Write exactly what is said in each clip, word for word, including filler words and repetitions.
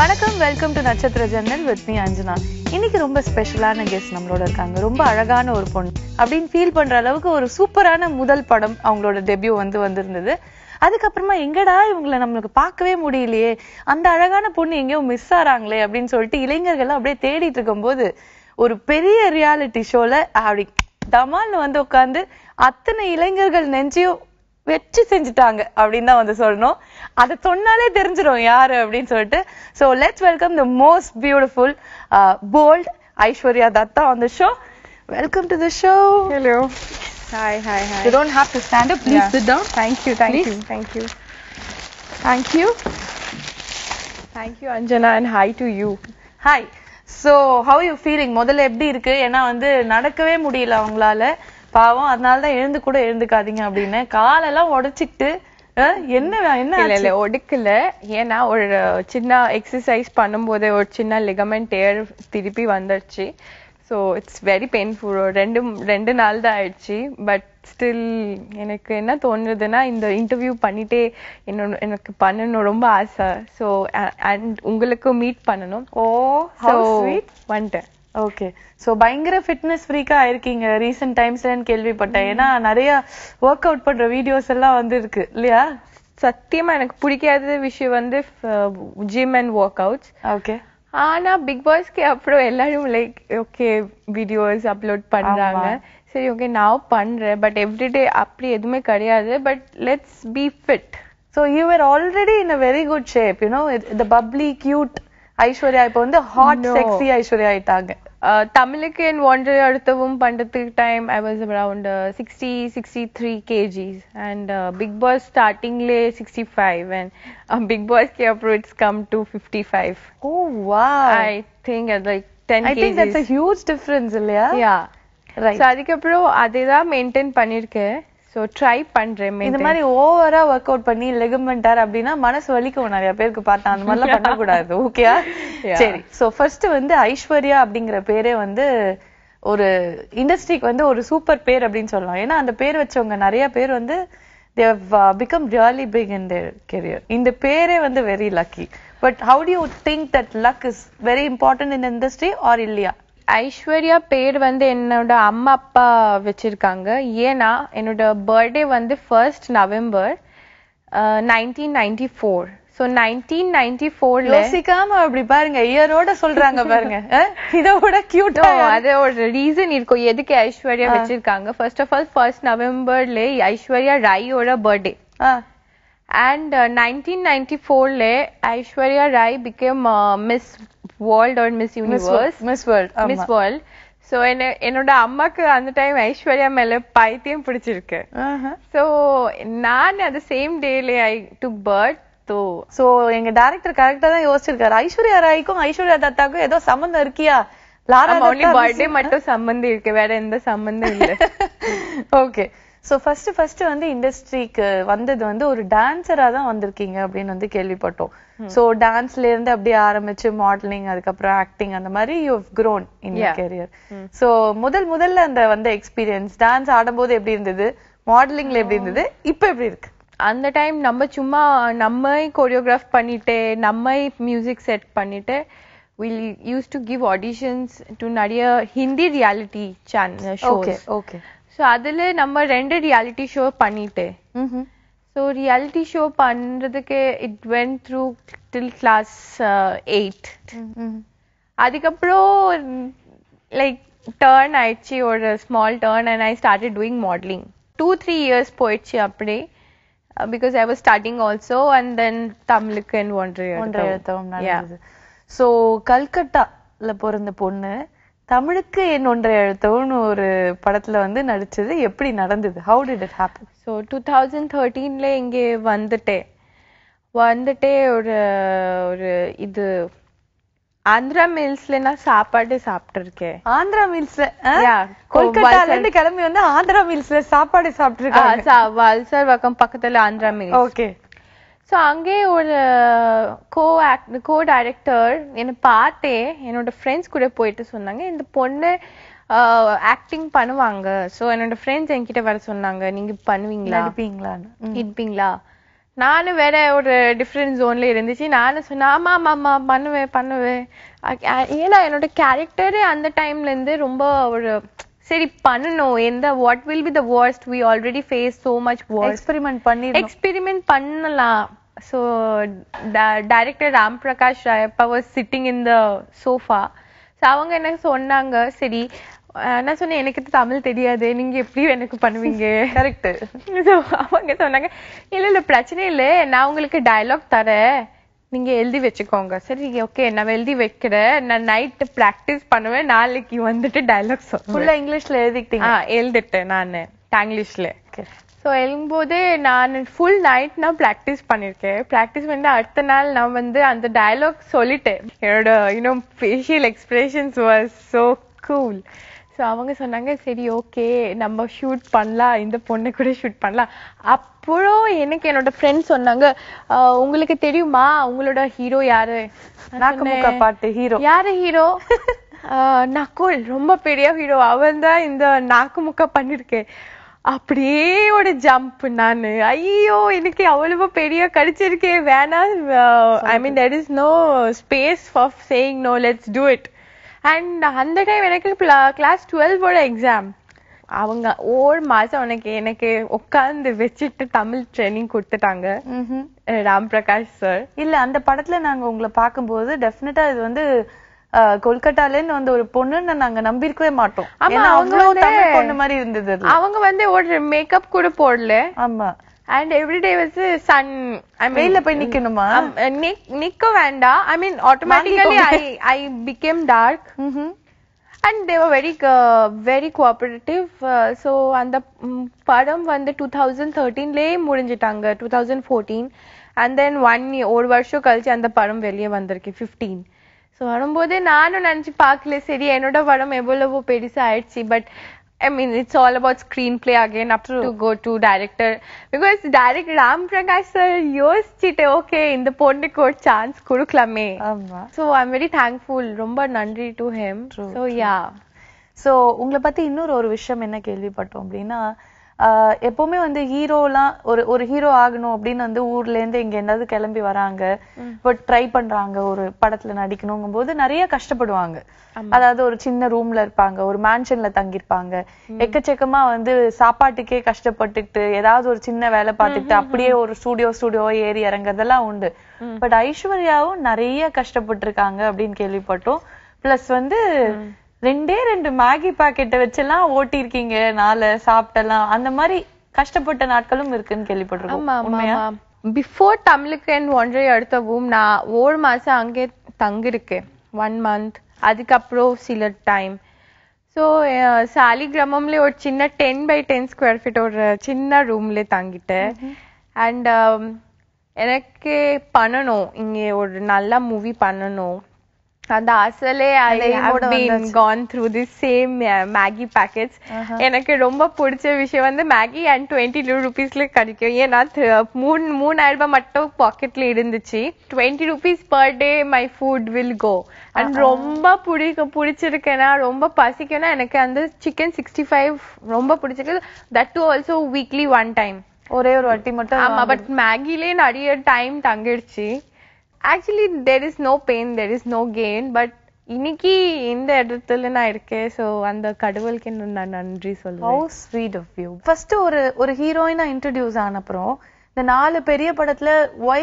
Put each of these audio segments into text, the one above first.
வணக்கம், welcome to நட்சத்திர ஜன்னல் வித் மீ அஞ்சனா. இன்னைக்கு ரொம்ப ஸ்பெஷலான கெஸ்ட் நம்மளோட இருக்காங்க. ரொம்ப அழகான ஒரு பொண்ணு அப்படின்னு ஃபீல் பண்ற அளவுக்கு ஒரு சூப்பரான முதல் படம் அவங்களோட டெபியூ வந்து வந்திருந்தது. அதுக்கப்புறமா எங்கடா இவங்களை நம்மளுக்கு பார்க்கவே முடியலையே, அந்த அழகான பொண்ணு எங்கேயோ மிஸ் ஆறாங்களே அப்படின்னு சொல்லிட்டு இளைஞர்கள் அப்படியே தேடிட்டு இருக்கும் போது ஒரு பெரிய ரியாலிட்டி ஷோல அப்படி தமால்னு வந்து உட்காந்து அத்தனை இளைஞர்கள் நெஞ்சையும் வெற்றி செஞ்சுட்டாங்க அப்படின்னு தான் வந்து சொல்லணும். அதை சொன்னாலே தெரிஞ்சிடும் யாரு அப்படின்னு சொல்லிட்டு. So let's welcome the most beautiful bold Aishwarya Dutta on the show. Welcome to the show. Hello. Hi hi hi. You don't have to stand up. Please yeah. sit down. Thank you. Thank Please. you. Thank you. Thank you. Thank you, Anjana, and hi to you. Hi. So how are you feeling? முதல்ல எப்படி இருக்கு? ஏன்னா வந்து நடக்கவே முடியல அவங்களால. பாவம், அதனாலதான் எழுந்து கூட எழுந்துக்காதீங்க அப்படின்னு காலெல்லாம் உடைச்சிக்கிட்டு என்ன என்ன இல்ல இல்ல ஒடுக்கல. ஏன்னா ஒரு சின்ன எக்ஸசைஸ் பண்ணும் போதே ஒரு சின்ன லிகமெண்ட் டேர் திருப்பி வந்துடுச்சு. So it's very painful. ரெண்டு ரெண்டு நாள் தான் ஆயிடுச்சு. பட் ஸ்டில் எனக்கு என்ன தோணுதுன்னா இந்த இன்டர்வியூ பண்ணிட்டே என்னோட எனக்கு பண்ணணும் ரொம்ப ஆசை. ஸோ அண்ட் உங்களுக்கு மீட் பண்ணணும். ஓ ஸ்வீட் வந்துட்டேன். ஓகே, ஸோ பயங்கர ஃபிட்னஸ் ஃப்ரீக்காக இருக்கீங்க ரீசெண்ட் டைம்ஸ்லன்னு கேள்விப்பட்டேன். ஏன்னா நிறைய ஒர்க் அவுட் பண்ணுற வீடியோஸ் எல்லாம் வந்து இருக்கு இல்லையா? சத்தியமாக எனக்கு பிடிக்காத விஷயம் வந்து gym and workouts. Okay, ஆனால் பிக் பாஸ்க்கு அப்புறம் எல்லாரும் லைக் ஓகே வீடியோஸ் அப்லோட் பண்ணுறாங்க. சரி ஓகே நான் பண்ணுறேன். பட் எவ்ரிடே அப்படி எதுவுமே கிடையாது. But let's be fit. So you are already in a very good shape. You know the bubbly cute Aishwarya இப்ப வந்து ஹாட் செக்ஸி ஐஸ்வர்யா ஆயிட்டாங்க. தமிழுக்கு என் ஒன்று அடுத்தவும் பண்றதுக்கு time I was around sixty sixty three kgs and Bigg Boss ஸ்டார்டிங்லேயே சிக்ஸ்டி ஃபைவ் அண்ட் பிக் பாஸ்க்கு அப்புறம் it's come to fifty five. Oh wow, I think like ten kgs. That's a huge difference இல்லையா? Yeah right. So அதுக்கப்புறம் அதே தான் maintain பண்ணியிருக்கேன். So try பண்றேன். இந்த மாதிரி ஓவரா ஒர்க் அவுட் பண்ணி லெகமெண்டார் அப்படின்னா மனசு வலிக்கும் நிறைய பேருக்கு. பார்த்தா அந்த மாதிரிலாம் பண்ணக்கூடாது. ஓகேயா? சரி, ஸோ ஃபர்ஸ்ட் வந்து ஐஸ்வர்யா அப்படிங்கிற பேரே வந்து ஒரு இண்டஸ்ட்ரிக்கு வந்து ஒரு சூப்பர் பேர் அப்படின்னு சொல்லலாம். ஏன்னா அந்த பேர் வச்சவங்க நிறைய பேர் வந்து they have uh, become really big in their career. இந்த பேரே வந்து very lucky. But how do you think that luck is very important in industry or இல்லையா? ஐஸ்வர்யா பேர் வந்து என்னோட அம்மா அப்பா வச்சிருக்காங்க. ஏன்னா என்னோட பர்த்டே வந்து first November nineteen ninety four. So nineteen ninety ஃபோர்ல யோசிக்காம அப்படி பாருங்க இயரோட சொல்றாங்க பாருங்க. இதோட கியூட்டோ அதோட ரீசன் இருக்கும் எதுக்கு ஐஸ்வர்யா வச்சிருக்காங்க. ஃபர்ஸ்ட் ஆஃப் ஆல் ஃபர்ஸ்ட் நவம்பர்ல ஐஸ்வர்யா ராயோட birthday. And uh, nineteen ninety-four le Aishwarya Rai became uh, Miss World or Miss Universe. Miss World. Miss World. Miss World. So en enoda ammakku at the time Aishwarya mele paithiyam pidichirukku. So naan at the same day le I took birth. So so enga director correct ah da yosichirukar Aishwarya Rai ku Aishwarya Datta ku edho sambandham irkiya. Lara only birthday mattum sambandham irke vera endha sambandham illa. Okay. So first first வந்து இண்டஸ்ட்ரிக்கு வந்தது வந்து ஒரு டான்ஸரா தான் வந்திருக்கீங்க அப்படின்னு வந்து கேள்விப்பட்டோம். ஸோ டான்ஸ்ல இருந்து அப்படியே ஆரம்பிச்சு மாடலிங், அதுக்கப்புறம் ஆக்டிங், அந்த மாதிரி you have grown in your career. So முதல் முதல்ல அந்த வந்து எக்ஸ்பீரியன்ஸ் டான்ஸ் ஆடும்போது எப்படி இருந்தது, மாடலிங்ல எப்படி இருந்தது, இப்போ எப்படி இருக்கு? அந்த டைம் நம்ம சும்மா நம்ம கோரியோகிராஃப் பண்ணிட்டு நம்ம மியூசிக் செட் பண்ணிட்டு we used to give auditions to நிறைய Hindi reality channel shows. Okay. So அதில் நம்ம ரெண்டு ரியாலிட்டி ஷோ பண்ணிட்டு ஸோ ரியாலிட்டி ஷோ பண்ணுறதுக்கு it went through till class eight. அதுக்கப்புறம் லைக் டேர்ன் ஆயிடுச்சு, ஒரு small turn, and I started doing modelling. Two three years போயிடுச்சு அப்படி. Because I was starting also and then தமிழுக்கு அண்ட் ஒன்றை ஒன்றை எழுத்தவும். ஸோ கல்கட்டாவில் பிறந்த பொண்ணு தமிழுக்கு என் ஒன்றை எழுத்தோன்னு ஒரு படத்துல வந்து நடிச்சது எப்படி நடந்தது? How did it happen? So two thousand தேர்ட்டீன்ல இங்கே வந்துட்டேன் வந்துட்டே ஒரு ஒரு இது ஆந்திரா மீல்ஸ்ல நான் சாப்பாடு சாப்பிட்டுருக்கேன். ஆந்திரா மீல்ஸ்ல கொல்கத்தால இருந்து கிளம்பி வந்து ஆந்திரா மீல்ஸ்ல சாப்பாடு சாப்பிட்டுருக்கேன். வல்சார் பக்கம் பக்கத்துல ஆந்திரா மீல்ஸ். ஓகே. ஸோ அங்கே ஒரு கோ ஆக்ட் கோ டைரக்டர் என்னை பார்த்தே என்னோட ஃப்ரெண்ட்ஸ் கூட போயிட்டு சொன்னாங்க இந்த பொண்ணு ஆக்டிங் பண்ணுவாங்க. ஸோ என்னோட ஃப்ரெண்ட்ஸ் என்கிட்ட வர சொன்னாங்க நீங்கள் பண்ணுவீங்களா இருப்பீங்களான்னு இருப்பீங்களா. I was in a different zone. I said, Mama, Mama, Panwe, Panwe. My character at that time was very good. What will be the worst? We already faced so much worst. Experiment. Experiment. So, the director Ramprakash Rayappa was sitting in the sofa. So, I told him, I said, I don't know Tamil, I don't know how to do it. Correct. So, I told him, no problem, I will give you a dialogue. You will give it to me. Said, okay, I will give it to you. I will night practice, I will give you a dialogue. Full English? Yes, I did it. Tanglish. So, I practiced full night. I practiced the dialogue. You know, facial expressions were so cool. So, I said, okay, we shoot this shoot. My friends told me, you know, your hero is the hero. Who hero? Nakul, he's a hero. அப்படியே ஒரு jump நானு ஐயோ எனக்கு அவ்வளவு பெரிய கடிச்சிருக்கே வேணா I mean there is no space for saying no, let's do it. And அந்த time எனக்கு class twelve ஓட exam. அவங்க ஒரு மாசம் எனக்கு எனக்கு உட்கார்ந்து வெச்சிட்டு தமிழ் ட்ரெய்னிங் கொடுத்துட்டாங்க ராம்பிரகாஷ் சார். இல்ல அந்த படத்துல நாங்க உங்களை பாக்கும்போது டெஃபினட்டா இது வந்து Kolkata and the opponent and Nambirque Mato. Among makeup could a and every day was the sun. I mean, I mean, automatically I, I became dark. Mm-hmm. And they were very uh, very cooperative. Uh, so, and the padam won the two thousand thirteen lay Murinjitanga, two thousand fourteen. And then one year, old Varsho culture and the padam Velia Vandarki, fifteen. So, I don't know park le seri enoda but I mean it's all about screenplay again up to go to director because direct Ramprakash sir yosichite okay in the ponnukku or chance kuduklame. So I'm very thankful romba nandri to him. True, so yeah. So ungala pathi innoru oru vishayam enna kelvi pattom appadina எப்பவுமே வந்து ஹீரோலா ஒரு ஒரு hero ஆகணும் அப்படின வந்து ஊர்ல இருந்து இங்க என்னது கிளம்பி வராங்க பட் ட்ரை பண்றாங்க ஒரு படத்துல நடிக்கணும்ங்கும்போது நிறைய கஷ்டப்படுவாங்க அதாவது ஒரு சின்ன ரூம்ல இருப்பாங்க ஒரு mansionல தங்கி இருப்பாங்க எக்கச்சக்கமா வந்து சாப்பாட்டுக்கே கஷ்டப்பட்டுட்டு ஏதாவது ஒரு சின்ன வேலை பார்த்துட்டு அப்படியே ஒரு ஸ்டுடியோ ஸ்டுடியோ ஏறி இறங்கறதெல்லாம் உண்டு பட் ஐஸ்வர்யாவும் நிறைய கஷ்டப்பட்டிருக்காங்க அப்படிን கேள்விப்பட்டோம் பிளஸ் வந்து ரெண்டே ரெண்டு மேகி பாக்கெட் வெச்சலாம் ஓட்டி இருக்கீங்க நாளை சாப்பிட்டலாம் அந்த மாதிரி கஷ்டப்பட்ட நாட்களும் இருக்குன்னு கேள்விப்பட்டிருக்கோம் உண்மையா बिफोर தமிழ்க்கன் ஒன்றே அடுத்தவும் நான் ஒரு மாசம் அங்கே தங்கி இருக்கேன் one month அதுக்கு அப்புறம் சில டைம் சோ சாலி கிராமம்ல ஒரு சின்ன ten by ten square feet ஒரு சின்ன ரூம்ல தங்கிட்டேன் and எனக்கு பண்ணனும் இங்க ஒரு நல்ல மூவி பண்ணனும் And asale, I have been gone through the same uh, Maggie packets. And I romba pudcha vishayam the Maggie and twenty rupees le kadikkum. Ye na moon moon album atto pocket le irundichi. twenty rupees per day my food will go. And romba pudika pudichirukena romba pasikena enakku and chicken sixty-five romba pudichirukku that too also weekly one time. Ore oru vatti mattum amma but Maggie le nadiya time tangirchi. Actually, there is no pain, there is no gain, but Iniki in the edathil na irukke, so and the kadavalku naan nandri solluven. How sweet of you. First oru oru heroine introduce aanaprom, the four periya padathile why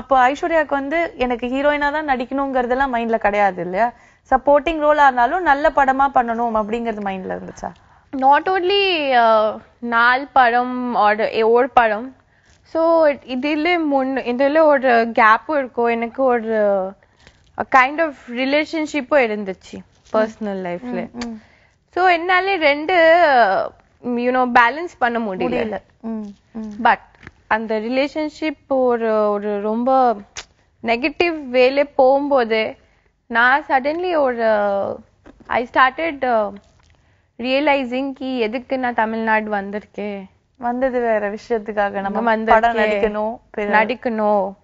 appo Aishwarya ku vande enakku heroine ah dhaan nadikkanumngradala mind la kedaiyadhu illaya. Supporting role ah irnalum nalla padama pannanum abingiradhu mind la irundhucha. Not only four padam or one padam. So, there was a gap in a kind of relationship in my personal life. Mm, mm. So, I was able you know, balance mm, mm. But, and the relationship or a negative way, suddenly or, I started uh, realizing that I was Tamil Nadu. Vandadhu vera vishayathukaga namu padam nadikano nadikano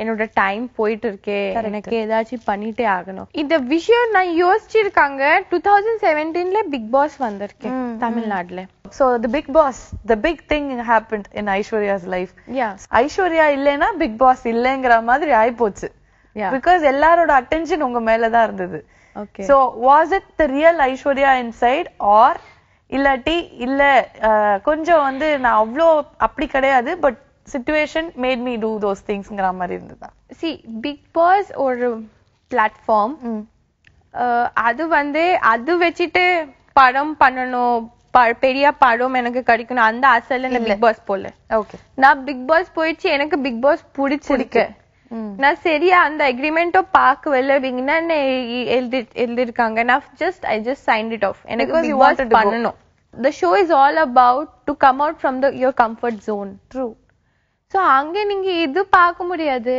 என்னோட time போயிட்டு இருக்கே, எனக்கு ஏதாச்சும் பண்ணிட்டே ஆகணும். இந்த விஷயம் நான் யோசிச்சிருக்காங்க. twenty seventeen ல பிக் பாஸ் வந்திருக்கேன் தமிழ்நாட்டுல. So the Bigg Boss, the big thing happened in Aishwarya's life. Yeah, Aishwarya இல்லனா Bigg Boss இல்லங்கற மாதிரி ஆயி போச்சு. Yeah, because எல்லாரோட அட்டென்ஷன் உங்க மேல தான் இருந்தது. Okay, so was it the real Aishwarya inside or இல்லாட்டி இல்ல கொஞ்சம் வந்து நான் அவ்ளோ அப்படி கிடையாது, but situation made me do those things ங்கற மாதிரி இருந்ததா? See, Bigg Boss ஒரு platform, அது வந்து அது வெச்சிட்டு படம் பண்ணனும், பெரிய படம் எனக்கு கிடைக்கணும் அந்த ஆசையில நான் Bigg Boss போல. ஓகே, நான் Bigg Boss போயிச்சு, எனக்கு Bigg Boss பிடிச்சிருக்கு, நான் சரியா அந்த அக்ரிமெண்டோ பார்க்கவேல, விங்கனா எழுதிருக்காங்க, நான் just I just signed it off. எனக்கு Bigg Boss பண்ணனும். The show is all about to come out from the your comfort zone. True. So அங்க நீங்க இது பார்க்க முடியாது,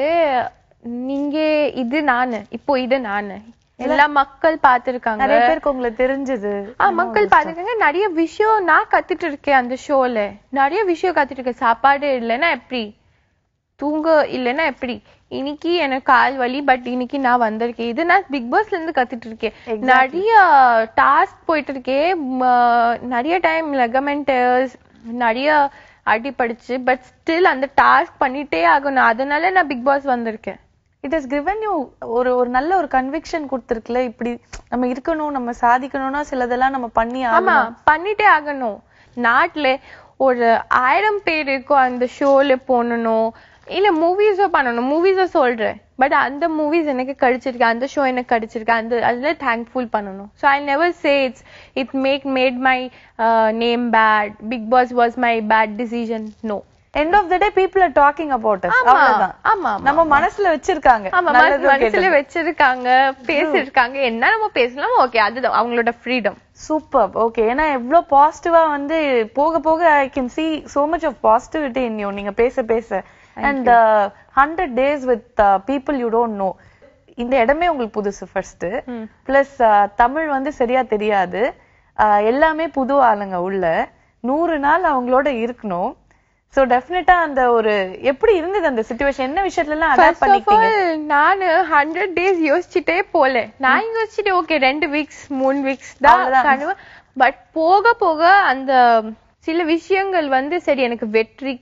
நீங்க இது நான் இப்போ இது நான் எல்லா மக்கள் பார்த்திருக்காங்க, நிறைய பேருக்கு உங்களை தெரிஞ்சது, ஆ மக்கள் பார்த்திருக்காங்க, நிறைய விஷயம் நான் கத்திட்டு இருக்கேன் அந்த ஷோல, நிறைய விஷயம் கத்திட்டு இருக்கேன். சாப்பாடு இல்லைன்னா எப்படி, தூங்க இல்லைன்னா எப்படி, இன்னைக்கு எனக்கு கால் வலி பட் இன்னைக்கு நான் வந்திருக்கேன், இது நான் பிக் பாஸ்ல இருந்து கத்திட்டு இருக்கேன், நிறைய டாஸ்க் போயிட்டு இருக்கேன், நிறைய டைம் லெகமெண்டர்ஸ் நிறைய அடி படிச்சு, பட் ஸ்டில் அந்த டாஸ்க் பண்ணிட்டே ஆகணும், அதனால நான் பிக் பாஸ் வந்திருக்கேன். இட் ஹஸ் கிவன் யூ ஒரு ஒரு நல்ல ஒரு கன்விக்ஷன் கொடுத்திருக்குல, இப்படி நம்ம இருக்கணும், நம்ம சாதிக்கணும்னா சிலதெல்லாம் நம்ம பண்ணி ஆமா பண்ணிட்டே ஆகணும். நாட்டுல ஒரு ஆயிரம் பேர் இருக்கும் அந்த ஷோல போனணும், இல்ல மூவிஸோ பண்ணணும், மூவிஸோ சொல்றேன், பட் அந்த மூவிஸ் எனக்கு கிடைச்சிருக்கு, அந்த ஷோ எனக்கு கிடைச்சிருக்கு, அந்த அதுல தேங்க்ஃபுல் பண்ணணும். So I never say it's it make made my name bad, Bigg Boss was my bad decision. No, end of the day people are talking about it. அவ்வளவுதான். ஆமா, நம்ம மனசுல வச்சிருக்காங்க, மனசுல வச்சிருக்காங்க, பேசிருக்காங்க, என்ன நம்ம பேசலாம். ஓகே, அதுதான் அவங்களோட ஃப்ரீடம். சூப்பர். ஓகே, ஏன்னா எவ்வளவு பாசிட்டிவா வந்து போக போக I can see so much of positivity in you. நீங்க பேச பேச and uh, one hundred days with uh, people you don't know, இந்த இடமே உங்களுக்கு புதுசு ஃபர்ஸ்ட், பிளஸ் தமிழ் வந்து சரியா தெரியாது, எல்லாமே புது ஆளுங்க உள்ள நூறு நாள் அவங்களோட இருக்கணும். சோ டெஃபினட்டா அந்த ஒரு எப்படி இருந்தது அந்த சிச்சுவேஷன், என்ன விஷயத்துல எல்லாம் அடாப்ட் பண்ணிட்டீங்க? நான் one hundred days யோசிச்சிட்டே போல, நான் யோசிச்சிட்டே ஓகே ரெண்டு வீக்ஸ் மூணு வீக்ஸ் தான், பட் போக போக அந்த சில விஷயங்கள் வந்து சரி எனக்கு வெற்றி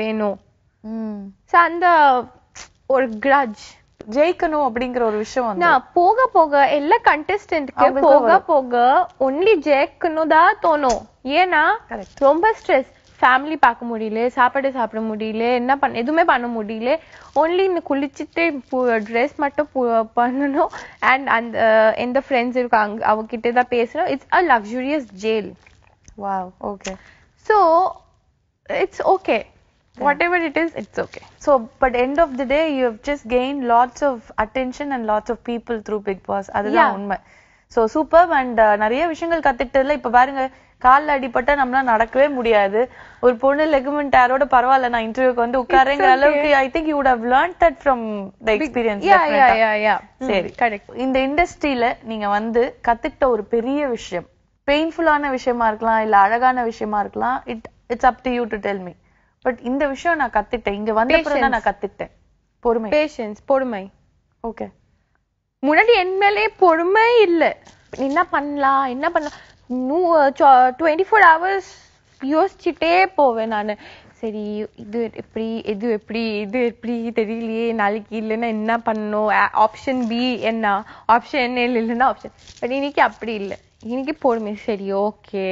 வேணும், அந்த ஒரு கிரட்ஜ் ஜெயிக்கணும் அப்படிங்கிற ஒரு விஷயம் நான் போக போக எல்லா கண்டெஸ்டன்ட்க்கு போக போக ஒன்லி ஜெயிக்கணும் தான் தோணும். ஏன்னா ரொம்ப ஸ்ட்ரெஸ், ஃபேமிலி பார்க்க முடியல, சாப்பாடு சாப்பிட முடியல, என்ன பண்ண எதுவுமே பண்ண முடியல, ஒன்லி இந்த குளிச்சுட்டு ட்ரெஸ் மட்டும் பண்ணணும், அண்ட் அந்த எந்த ஃப்ரெண்ட்ஸ் இருக்காங்க அவகிட்ட தான் பேசணும். It's a luxurious jail. Wow. Okay, so it's okay. Yeah. Whatever it is, it's okay. So, but end of the day, you have just gained lots of attention and lots of people through Bigg Boss. That's yeah. unma. So superb and nariya vishayangal kattittadla ipo paarenga kaalla adipatta namla nadakave mudiyadu. Or ponna ligament aroda parvala na interview ku vandu ukkarengra alavukku I think you would have learnt that from the experience. Yeah, yeah, yeah, yeah. Seri, correct. In the industry la neenga vandu kattitta or periya vishayam, painful ana vishayama irukkalam, illa alagana vishayama irukkalam, it it's up to you to tell me. But இந்த விஷயம் நான் கத்துட்டேன், இங்க வந்த பிறகு நான் கத்துட்டேன், பொறுமை, patience, பொறுமை. Okay, முன்னாடி என் மேலே பொறுமை இல்ல, என்ன பண்ணலாம் என்ன பண்ணலாம் டுவெண்ட்டி ஃபோர் ஹவர்ஸ் யோசிச்சுட்டே போவேன் நான். சரி இது எப்படி இது எப்படி இது எப்படி தெரியலையே, நாளைக்கு இல்லைன்னா என்ன பண்ணணும், ஆப்ஷன் பி என்ன, ஆப்ஷன் ஏ இல்லைன்னா ஆப்ஷன், பட் இன்னைக்கு அப்படி இல்லை, இன்னைக்கு பொறுமை. சரி ஓகே,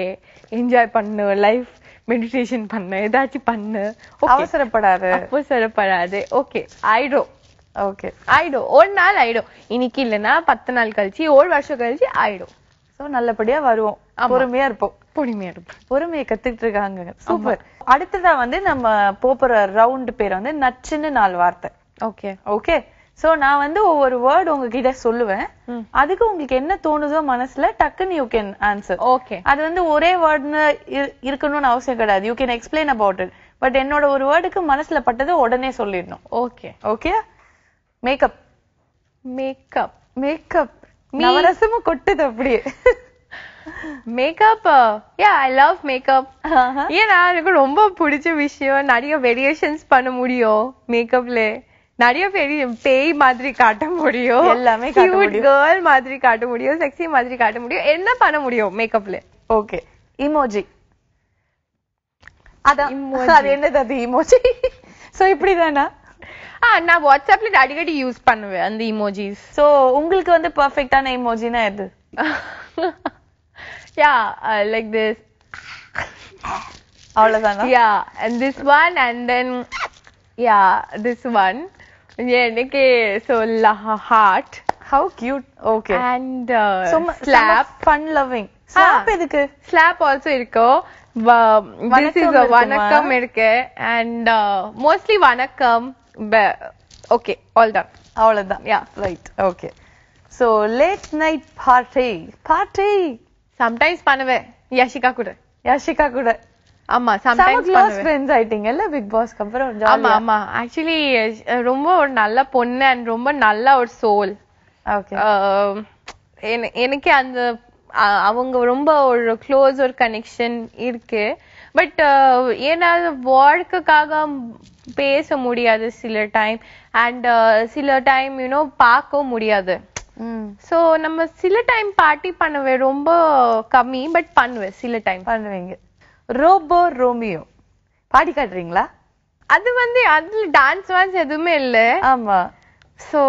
என்ஜாய் பண்ணு லைஃப், மெடிடேஷன் பண்ணு, ஏதாச்சும் பண்ணு, அவசரப்படாது அவசரப்படாது. ஓகே, ஆயிடும். ஓகே, ஆயிடும், ஒரு நாள் ஆயிடும், இன்னைக்கு இல்லைன்னா பத்து நாள் கழிச்சு ஒரு வருஷம் கழிச்சு ஆயிடும். ஸோ நல்லபடியா வருவோம், பொறுமையா இருப்போம், பொறுமையா இருப்போம், பொறுமையை கத்துக்கிட்டு இருக்காங்க. சூப்பர். அடுத்ததா வந்து நம்ம போற ரவுண்ட் பேர் வந்து நச்சுன்னு நாலு வார்த்தை. ஓகே, ஓகே, சோ நான் வந்து ஒவ்வொரு வேர்டு உங்ககிட்ட சொல்லுவேன், அதுக்கு உங்களுக்கு என்ன தோணுதோ மனசுல டக்குன்னு யூ கேன் ஆன்சர். ஓகே, அது வந்து ஒரே வேர்டுன்னு இருக்கணும்னு அவசியம் கிடையாது, you can explain about it, but என்னோட ஒரு வேர்டுக்கு மனசுல பட்டது உடனே சொல்லிடணும். Okay, okay. Makeup, makeup, makeup நவரசமும் கொட்டுது அப்படியே. Makeup, yeah I love makeup. ஏன்னா எனக்கு ரொம்ப பிடிச்ச விஷயம், நிறைய வேரியேஷன்ஸ் பண்ண முடியும் மேக்கப்ல, Nadia Ferry pay Madri Kata Mudio, Lame cute girl Madri Kata Mudio, sexy Madri Kata Mudio, end up on a Mudio, makeup play. Okay. Emoji. That's the emoji. So, it's like this. Ah, I WhatsApp le daddy gadi use pannuve and the emojis. So, ungalku vand perfect ana emoji na edhu. Yeah, uh, like this. Avladana. Yeah, and this one and then yeah, this one. Yenike so la heart. How cute. Okay. And uh, so, slap fun loving. Slap edukku. Ah, slap also irko. Uh, this is a vanakkam irke and uh, mostly vanakkam. Be okay, all done. All of them, yeah. Right, okay. So, late night party. Party! Sometimes panave. Yashika kuda. Yashika kuda. Amma, sometimes some close friends, I think. Bigg Boss compare. Amma, amma. Actually, Romba or nalla ponne and Romba nalla or soul. Okay. Uh, en enke andha avanga romba or close or connection irke. But uh, yena work kaga பேச முடியாது சில time and சில time you know பார்க்க முடியாது so நம்ம சில time party பண்ணவே ரொம்ப கம்மி பட் பண்ணுவே சில டைம் பண்ணுவீங்க ரோபோ ரோமியோ பார்ட்டி காட்றீங்களா அது வந்து அதுல டான்ஸ் வான்ஸ் எதுமே இல்ல ஆமா so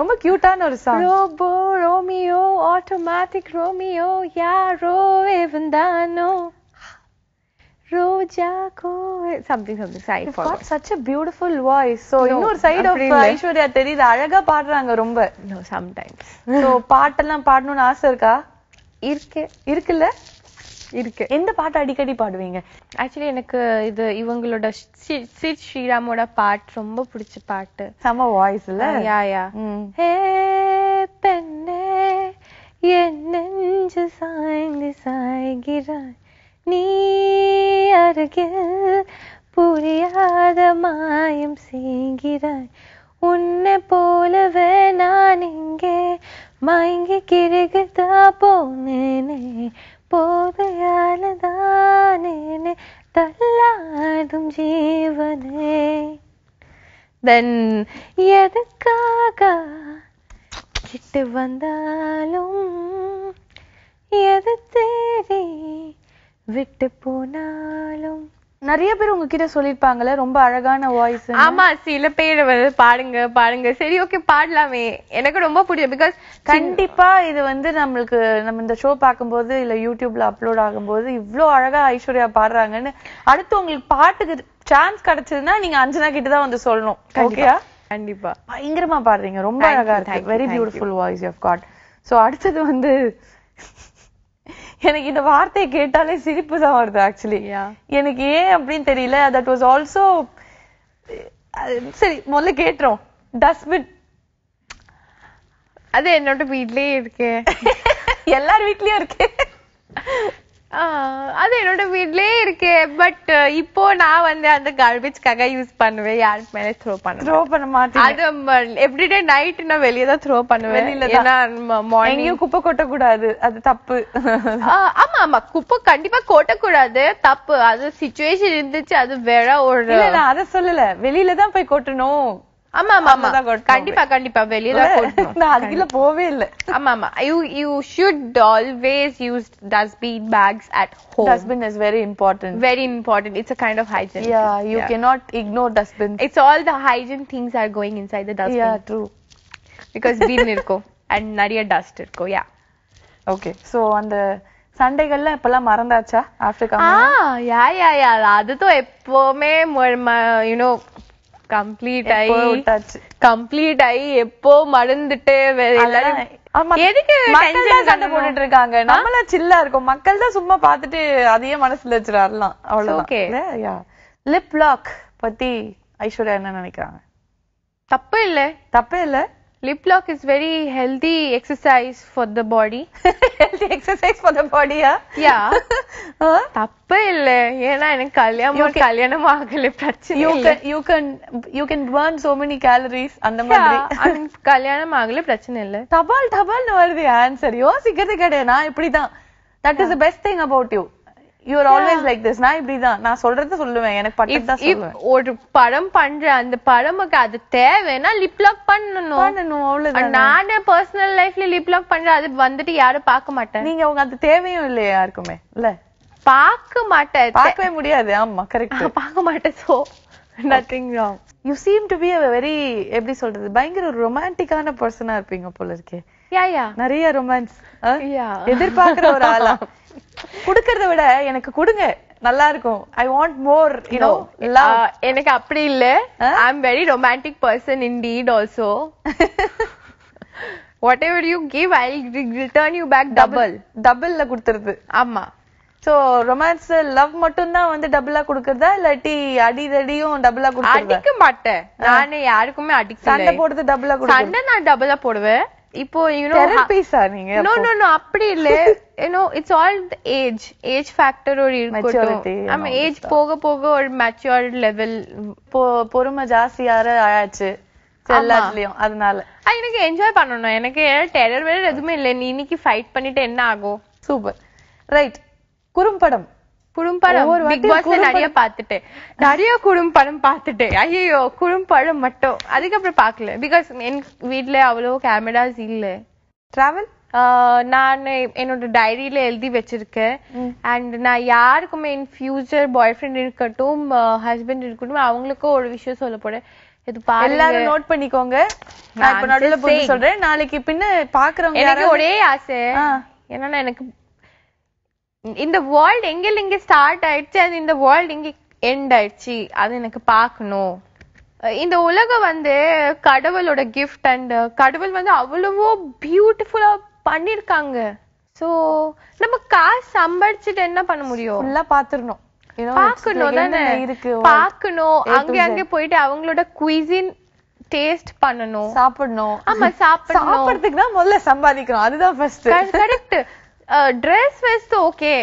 ரொம்ப கியூட்டான ஒரு song robo Romeo automatic Romeo யாரோ ஏவந்தானோ Rojako, something, something. Side You've got such a beautiful voice. So, no, you side of Aishwarya Rai, அழகா பாடுறாங்க ரொம்ப. No, sometimes. So, பாட்டெல்லாம் பாடணும்னு ஆசை இருக்கா? இருக்கு. இருக்குல்ல? இருக்கு. எந்த பாட்டு அடிக்கடி பாடுவீங்க? Actually, எனக்கு இது இவங்களோட சிட் ஸ்ரீராமோட பாட்டு ரொம்ப பிடிச்ச பாட்டு. சம வாய்ஸ்ல? யா யா. ஹே பெண்ணே என் நெஞ்சு சாய்ந்து சாய்கிறாய் நீ அருகில் புரியாத மாயம் செய்கிறாய் உன்னை போலவே நான் இங்கே மயங்கி கிறுகிறுதா போனேனே போதையாலதானேனே தள்ளாடும் ஜீவனே தென் எதுக்காக கிட்டு வந்தாலும் எது தேடி விட்டு போனாலும் நிறைய பேர் உங்ககிட்ட சொல்லிருப்பாங்கல ரொம்ப அழகான வாய்ஸ் ஆமா சில பேர் பாடுங்க பாடுங்க சரி ஓகே பாடலாமே எனக்கு ரொம்ப பிடிக்கும் because கண்டிப்பா இது வந்து நமக்கு நம்ம இந்த ஷோ பாக்கும்போது இல்ல YouTubeல அப்லோட் ஆகும்போது இவ்ளோ அழகா ஐஸ்வர்யா பாடுறாங்கன்னு அடுத்து உங்களுக்கு பாட்டுக்கு சான்ஸ் கிடைச்சதுனா நீங்க அஞ்சனா கிட்ட தான் வந்து சொல்லணும் ஓகேயா கண்டிப்பா பயங்கரமா பாடுறீங்க ரொம்ப அழகா இருக்கு very beautiful voice you have got so அடுத்து வந்து எனக்கு இந்த வார்த்தை கேட்டாலே சிரிப்பு தான் வருது actually எனக்கு ஏன் அப்படினு தெரியல that was also சரி முதல்ல கேட்றோம் dustbin அது என்னோட வீட்லயே இருக்கே எல்லார் வீட்லயே இருக்கே அது என்னோட வீட்லயே இருக்கே பட் இப்போ நான் வந்து அந்த கார்பேஜ்காக யூஸ் பண்ணுவே யார் மேல throw பண்ண throw பண்ண மாட்டேன் அது எவ்ரிடே நைட் நான் வெளிய தான் throw பண்ணுவேன் ஏன்னா மார்னிங் எங்கயும் குப்பை கொட்ட கூடாது அது தப்பு ஆமா ஆமா குப்பை கண்டிப்பா கொட்ட கூடாது தப்பு அது சிச்சுவேஷன் இருந்துச்சு அது வேற ஒரு இல்ல நான் அத சொல்லல வெளியில தான் போய் கொட்டணும் ஆமா ஆமா கண்டிப்பா கண்டிப்பா வெளிய தான் கொட்டணும் நான் அதுக்குள்ள போவே இல்ல ஆமா ஆமா you you should always use dustbin bags at home dustbin is very important very important it's a kind of hygiene yeah you yeah. cannot ignore dustbin it's all the hygiene things are going inside the dustbin yeah true because bin irko and nariya dust irko yeah okay so on the Sunday गल्ला पला मारन्दा अच्छा after coming ah yeah yeah yeah आदत तो एप्पो में you know Complete I complete I எப்போ மறந்துட்டே வேற எல்லாரும் எதுக்கு டென்ஷன் கண்ட போட்டுட்டு இருக்காங்க நம்மள சில்லா இருக்கும் மக்கள் தான் சும்மா பார்த்துட்டு அதையே மனசுல வச்சிரலாம் அவ்வளவுதான் ஓகே யா லிப் லாக் பத்தி ஐஸ்வர்யா என்ன நினைக்கிறாங்க தப்பு இல்ல தப்பு இல்ல lip lock is very healthy exercise for the body healthy exercise for the body yeah தப்பு இல்ல ஏனா எனக்கு கல்யாணம் கல்யாணம் ஆகல பிரச்சனை இல்ல you can you can burn so many calories அந்த மாதிரி கல்யாணம் ஆகல பிரச்சனை இல்ல தபால் தபால்னு வருது ஆன்சர் யோசிக்கிறது கிடையாது நான் இப்படி தான் that is the best thing about you You are yeah. always like this. I na solradha solluven enak pattadha solluven or padam pandra and padamakku adu thevena lip lock pannanum pannanum avladha naane personal life la lip lock pandra adu vandittu yaru paakamattan neenga avanga adu theveyum illa yarukume illa paakamattan paakave mudiyadhu amma correct paakamattan so nothing wrong. You seem to be a very eppadi solradhu bayangara romantic ana person ah irpinga pole iruke. Yeah yeah nariya romance huh? yeah edirpaakra or aala குடுக்கறத விட எனக்கு கொடுங்க நல்லா இருக்கும். I want more, you know, love. எனக்கு அப்படி இல்ல. I'm very romantic person indeed also. Whatever you give, I'll return you back double. Double la கொடுத்துருது. ஆமா. So romance love மட்டும் தான் வந்து டபுளா கொடுக்கறதா இல்லட்டி அடிதடியும் டபுளா கொடுக்கறதா? அடிக்க மாட்டேன். நானே யாருக்குமே அடிக்க இல்ல. சண்டை போடுறது டபுளா கொடுக்குறேன். சண்டை நான் டபுளா போடுவேன். இப்போ you know therapist ah neenga no no no appadi ille you know it's all the age age factor or maturity am age poga poga or mature level poruma jaasi yara ayachu selladliyum adanal enakku enjoy pannanum enakku terror vera edume illa nee iniki fight pannite enna aagum super right kurumpadam kurumpadam big boss la nariya paatute nariya kurumpadam paatute ayyo kurumpadam mattum adikapra paakala because en veetla avlo cameras illa travel நான் என்னோட டைரியில எழுதி வச்சிருக்கேன். And நான் யாருக்குமே in future boyfriend இருக்கட்டும் husband இருக்கட்டும் அவங்களுக்கும் ஒரு விஷயம் சொல்ல போறேன். இது பாருங்க எல்லாரும் நோட் பண்ணிக்கோங்க. நான் இப்ப நடுவுல போய் சொல்றேன். நாளைக்கு பின்ன பாக்குறவங்க எனக்கு ஒரே ஆசை என்னன்னா எனக்கு இந்த வேர்ல்ட் எங்கெல்ல எங்க ஸ்டார்ட் ஆயிடுச்சு அது இந்த வேர்ல்ட் எங்க எண்ட் ஆயிடுச்சு அது எனக்கு பார்க்கணும். இந்த உலகம் வந்து கடவுளோட கிஃப்ட் அண்ட் கடவுள் வந்து அவ்வளவோ பியூட்டிஃபுல்லா பண்ணிருக்காங்க. சோ நம்ம காசு சம்பாதிச்சுட்டு என்ன பண்ண முடியும்? ஃபுல்லா பாத்துறணும். பார்க்கணும் தானே இருக்கு. பார்க்கணும் அங்க அங்க போயிட்டு அவங்களோட குயிசின் டேஸ்ட் பண்ணணும் சாப்பிடணும். ஆமா சாப்பிடணும். சாப்பிடுறதுக்கு தான் முதல்ல சம்பாதிக்கிறோம். அதுதான் first. Correct. Dress was okay.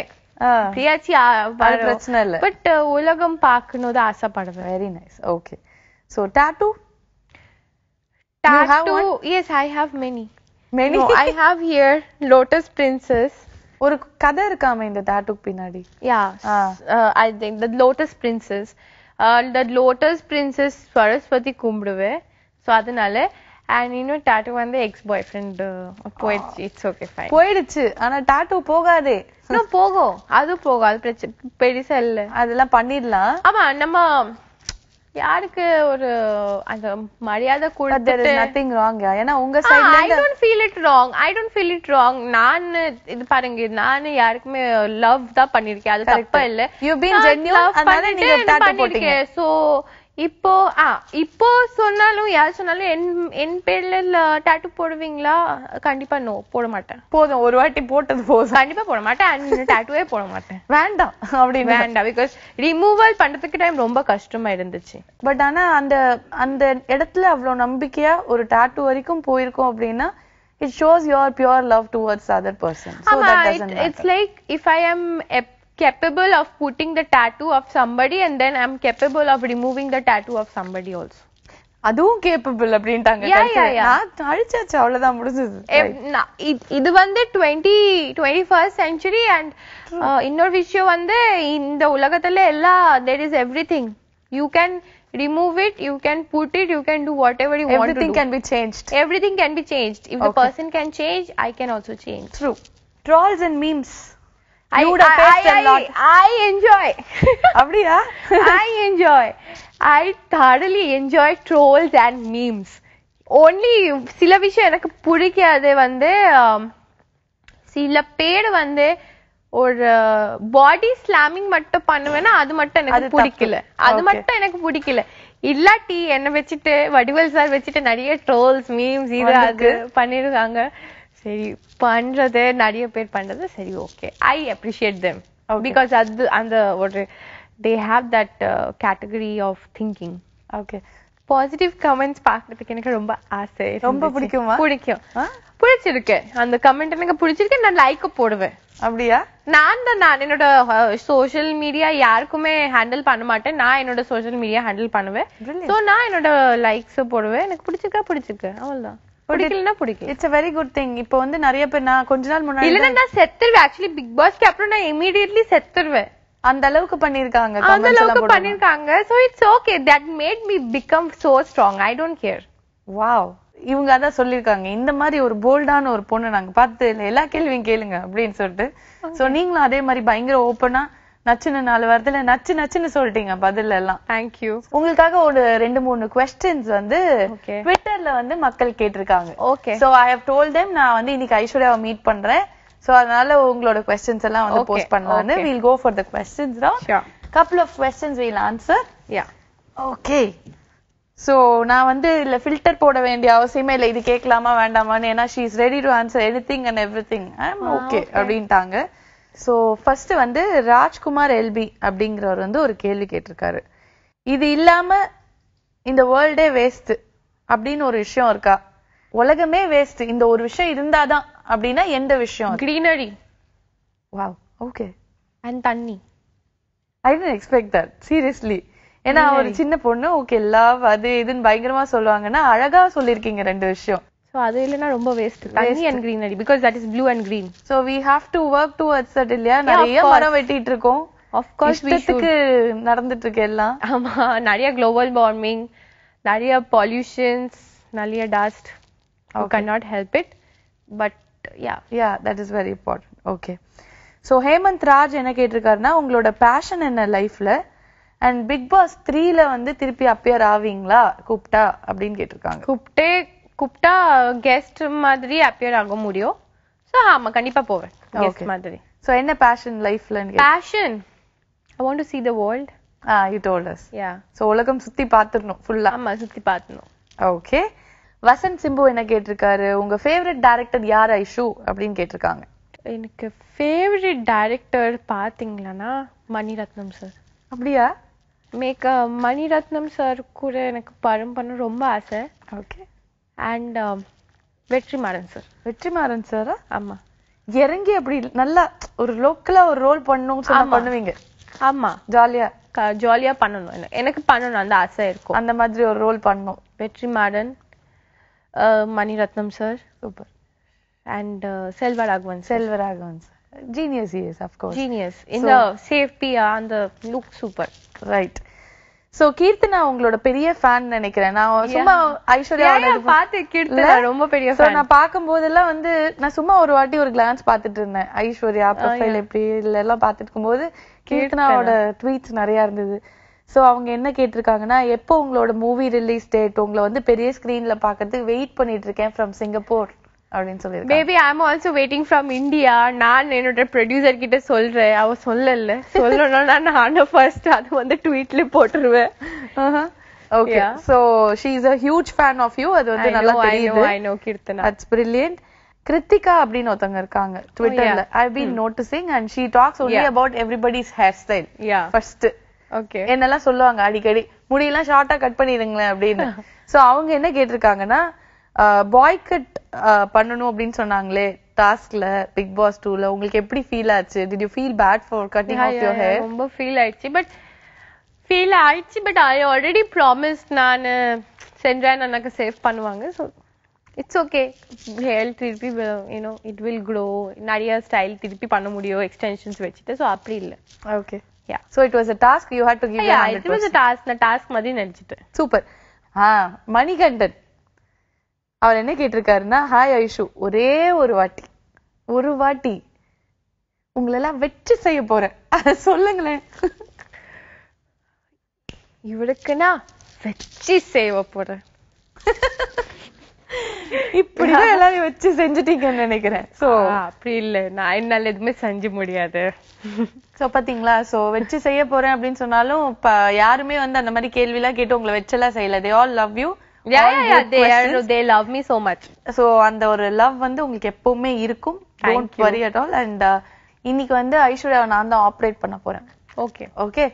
பிரியாச்சி பிரச்சனை இல்லை. பட் உலகம் பார்க்கணும்னு ஆசைப்படுவேன். Very nice. Okay. So tattoo? Tattoo? Yes, I have many. Many? No, I have here Lotus Princess. ஒரு கதை இருக்காமே இந்த டாட்டூக்கு பின்னாடி. Yeah. I think the Lotus Princess. The Lotus Princess Saraswati கும்பிடுவே. So அதனால and you know tattoo on the ex boyfriend uh, poet oh. It's okay fine poidichu ana tattoo pogade no pogo adu pogo adu pedisa illa adella pannidlam ama nama yarku oru anda mariyada koduthu there is nothing wrong yana unga side la I don't feel it wrong I don't feel it wrong naan idu parunga naan yarkume love da pannirke adu thappa illa you been genuine adha neenga tattoo potinga so இப்போ ஆ இப்போ சொன்னாலும் யார் சொன்னாலும் என் என் பேர்ல tattoo போடுவீங்களா? கண்டிப்பா no போட மாட்டேன். போதும் ஒரு வாட்டி போட்டது போதும். கண்டிப்பா போட மாட்டேன் அண்ட் டாட்டூவே போட மாட்டேன். வேண்டாம் அப்படி வேண்டாம் பிகாஸ் ரிமூவல் பண்றதுக்கு டைம் ரொம்ப கஷ்டமா இருந்துச்சு. பட் ஆனா அந்த அந்த இடத்துல அவ்வளவு நம்பிக்கையா ஒரு டாட்டூ வரைக்கும் போயிருக்கோம் அப்படின்னா it shows your pure love towards other person. So that doesn't matter. It's like if I am capable of putting the tattoo of somebody and then I'm capable of removing the tattoo of somebody also. அதுவும் capable அப்படிட்டாங்க. நான் அழிச்சாச்சு அவ்வளவுதான் முடிஞ்சது. இது வந்து twenty twenty-first century and இன்னொரு விஷயம் வந்து இந்த உலகத்துல எல்லா there is everything. You can remove it, you can put it, you can do whatever you want to do. Everything can be changed. Everything can be changed. If the person can change, I can also change. True. Trolls and memes. I would have faced a lot. I enjoy. அப்படியா? I enjoy. I thoroughly enjoy trolls and memes. Only சில விஷயம் எனக்கு பிடிக்காதே வந்து சில பேர் வந்து ஒரு பாடி slamming மட்டும் பண்ணுவேன்னா அது மட்டும் எனக்கு பிடிக்கல. அது மட்டும் எனக்கு பிடிக்கல. இல்லாட்டி என்ன வச்சுட்டு வடிவேல் சார் வச்சுட்டு நிறைய ட்ரோல்ஸ் மீம்ஸ் இது அது பண்ணிருக்காங்க. சரி பண்றது நிறைய பேர் பண்றது சரி okay I appreciate them because அது அந்த ஒரு they have that category of thinking. Okay positive comments பார்க்கறதுக்கு எனக்கு ரொம்ப ஆசை. ரொம்ப பிடிக்குமா? பிடிக்கும். பிடிச்சிருக்கு அந்த கமெண்ட் எனக்கு பிடிச்சிருக்கு நான் லைக் போடுவேன். அப்படியா? நான் தான் நான் என்னோட சோஷியல் மீடியா யாருக்குமே ஹேண்டில் பண்ண மாட்டேன். நான் என்னோட சோஷியல் மீடியா ஹேண்டில் பண்ணுவேன். ஸோ நான் என்னோட லைக்ஸ் போடுவேன். எனக்கு பிடிச்சிருக்கா பிடிச்சிருக்கு அவ்வளோதான். It, it's a very good thing. Now, I will actually Bigg Boss immediately settle. So it's okay. That made me become so strong. I don't care. Wow. இவங்க அத சொல்லிருக்காங்க இந்த மாதிரி ஒரு போல்டான ஒரு பொண்ணு நாங்க பார்த்ததில்லை எல்லா கேள்வியும் கேளுங்க அப்படினு சொல்லிட்டு சோ நீங்களும் அதே மாதிரி பயங்கர ஓபனா நச்சின நாலு வாரத்துல நச்சி நச்சின்னு சொல்லிட்டீங்க பதில் எல்லாம் थैंक यू உங்களுக்காக ஒரு ரெண்டு மூணு क्वेश्चंस வந்து ட்விட்டர்ல வந்து மக்கள் கேட்டிருக்காங்க okay so I have told them நான் வந்து இன்னைக்கு ஐஸ்வர்யாவை மீட் பண்றேன் சோ அதனால உங்களோட क्वेश्चंस எல்லாம் வந்து போஸ்ட் பண்ணலாம்னு we will go for the questions round couple of questions we will answer yeah okay So, I don't have to filter it. She is ready to answer anything and everything. I am okay. okay. So, first, Rajkumar L B is saying, This is not the world waste. This is a issue. The world is waste. This is a issue. This is a issue. Greenery. Wow. Okay. And Tanni. I didn't expect that. Seriously. ஏனா ஒரு சின்ன பொண்ணு okay love அது இதுன்னு பயங்கரமா சொல்வாங்கனா அழகா சொல்லிருக்கீங்க ரெண்டு விஷயம் சோ அது இல்லனா ரொம்ப வேஸ்ட் தண்ணி and greenery because that is blue and green so we have to work towards that இல்லையா நிறைய மரம் வெட்டிட்டு இருக்கோம் of course இதுக்கு நடந்துட்டு இருக்கு எல்லாம் ஆமா நிறைய global warming நிறைய pollutions நிறைய dust we cannot help it but yeah yeah that is very important okay so Hemant Raj என்ன கேட்டிருக்காருன்னா உங்களோட passion என்ன லைஃப்ல And Bigg Boss three la vandu thirupi appear aavingla kupta appdin ketirukanga kupte kupta guest madri appear agum mudiyo so ama kandipa poven guest madri so enna passion life la passion I want to see the world ah you told us yeah so ulagam sutti paathirnu full ah ama sutti paathnu okay Vasant Simbu enna ketirukkaru unga favorite director yaar Aishu appdin ketirukanga enakku favorite director paathingla na Mani Ratnam sir அப்படியா மேக் Mani Ratnam sir கூட எனக்கு பரம் பண்ண ரொம்ப ஆசை okay and Vetrimaaran sir Vetrimaaran sir ஆமா இறங்கி அப்படி நல்லா ஒரு லோக்கலா ஒரு ரோல் பண்ணனும் சொன்னா பண்ணுவீங்க ஆமா ஜாலியா ஜாலியா பண்ணனும் எனக்கு பண்ணனும் அந்த ஆசை இருக்கும் அந்த மாதிரி ஒரு ரோல் பண்ணனும் Vetrimaaran Mani Ratnam sir super and Selvaraghavan Selvaraghavan sir Genius he is, of course. Genius. In so, the safety and the look super. Right. So, Keerthana, you are a big fan. I was Aishwarya. Yeah, I saw Keerthana. I was a fan. So, I saw Keerthana. I saw glance at Aishwarya, profile, Keerthana. Keerthana's tweets are there. So, what do you think about your movie release date? You are waiting for a big screen from Singapore. Baby, I'm also waiting from India. நான் என்னோட producer கிட்ட சொல்றேன். அவ சொல்லல. சொல்லணும்னா நான் first அது வந்து ட்வீட்ல போட்டுருவேன். Okay. So she is a huge fan of you. அது வந்து நல்லா தெரியுது. I know, I know Keerthana. That's brilliant. Kritika அப்படினு ஒருத்தங்க இருக்காங்க Twitterல. I've been noticing and she talks only yeah. about everybody's hairstyle. Yeah. First. Okay. என்னெல்லாம் சொல்லுவாங்க அடிக்கடி. முடியெல்லாம் ஷார்ட்டா கட் பண்ணிடுங்க அப்படினு. So அவங்க என்ன கேட்டிருக்காங்கன்னா பாய்கட் பண்ணனும் அப்படினு சொன்னாங்களே டாஸ்க்ல பிக் பாஸ் two ல உங்களுக்கு எப்படி ஃபீல் ஆச்சு did you feel bad for cutting off your hair ரொம்ப ஃபீல் ஆயிச்சு பட் ஃபீல் ஆயிச்சு பட் I already promised நான் சென்றான் அண்ணாக்கு சேவ் பண்ணுவாங்க சோ இட்ஸ் ஓகே ஹேர் திருப்பி you know it will grow நிறைய ஸ்டைல் திருப்பி பண்ண முடியும் எக்ஸ்டென்ஷன்ஸ் வெச்சிட்டு சோ அப்படி இல்ல okay yeah so it was a task you had to give yeah, one hundred percent yeah it was a task na task மாதிரி நினைச்சிட்டு சூப்பர் ஆ மணிகண்டன் அவர் என்ன கேட்டிருக்காருன்னா ஹாய் ஐஷு ஒரே ஒரு வாட்டி ஒரு வாட்டி உங்களெல்லாம் வெற்றி செய்ய போறேன் அத சொல்லுங்களேன் இவளுக்குனா வெற்றி செய்ய போறேன் இப்படிதான் எல்லாரும் வெற்றி செஞ்சிட்டீங்கன்னு நினைக்கிறேன் சோ அப்படி இல்ல நான் என்னால எதுவுமே செஞ்சு முடியாது சோ பாத்தீங்களா சோ வெற்றி செய்ய போறேன் அப்படின்னு சொன்னாலும் யாருமே வந்து அந்த மாதிரி கேள்வி எல்லாம் கேட்டு உங்களை வெச்சலா செய்யல they all love you Yeah, yeah, yeah. They are, they love me so much. So, அந்த ஒரு love வந்து உங்களுக்கு எப்பவுமே இருக்கும். Don't worry at all. And இன்னைக்கு வந்து ஐஸ்வர்யா நான் தான் ஆபரேட் பண்ண போறேன். Okay. Okay.